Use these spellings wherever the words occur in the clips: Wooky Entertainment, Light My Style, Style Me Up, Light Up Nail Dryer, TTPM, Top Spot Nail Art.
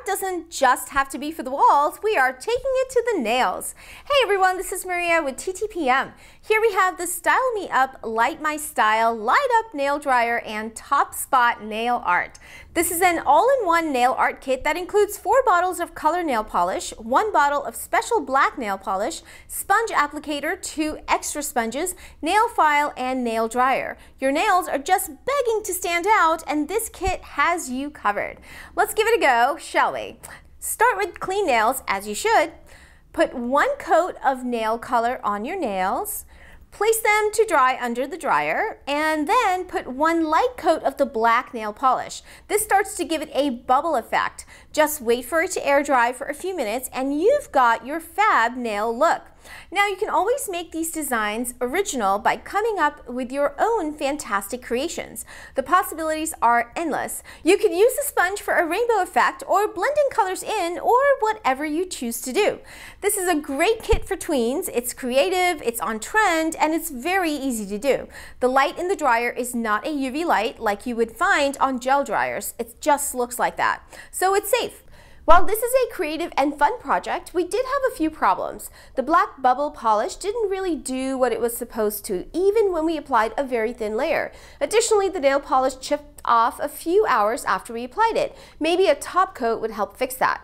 art doesn't just have to be for the walls, we are taking it to the nails. Hey everyone, this is Maria with TTPM. Here we have the Style Me Up, Light My Style, Light Up Nail Dryer, and Top Spot Nail Art. This is an all-in-one nail art kit that includes 4 bottles of color nail polish, 1 bottle of special black nail polish, sponge applicator, 2 extra sponges, nail file, and nail dryer. Your nails are just begging to stand out, and this kit has you covered. Let's give it a go, shall we? Start with clean nails, as you should. Put 1 coat of nail color on your nails. Place them to dry under the dryer, and then put 1 light coat of the black nail polish. This starts to give it a bubble effect. Just wait for it to air dry for a few minutes, and you've got your fab nail look. Now, you can always make these designs original by coming up with your own fantastic creations. The possibilities are endless. You can use a sponge for a rainbow effect or blending colors in or whatever you choose to do. This is a great kit for tweens. It's creative, it's on trend, and it's very easy to do. The light in the dryer is not a UV light like you would find on gel dryers. It just looks like that. So it's safe. While this is a creative and fun project, we did have a few problems. The black bubble polish didn't really do what it was supposed to, even when we applied a very thin layer. Additionally, the nail polish chipped off a few hours after we applied it. Maybe a top coat would help fix that.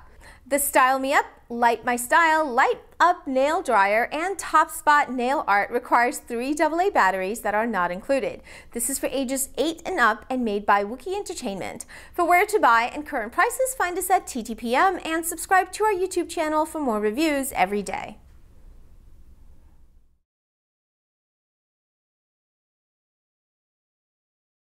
The Style Me Up, Light My Style, Light Up Nail Dryer, and Top Spot Nail Art requires 3 AA batteries that are not included. This is for ages 8 and up and made by Wooky Entertainment. For where to buy and current prices, find us at TTPM and subscribe to our YouTube channel for more reviews every day.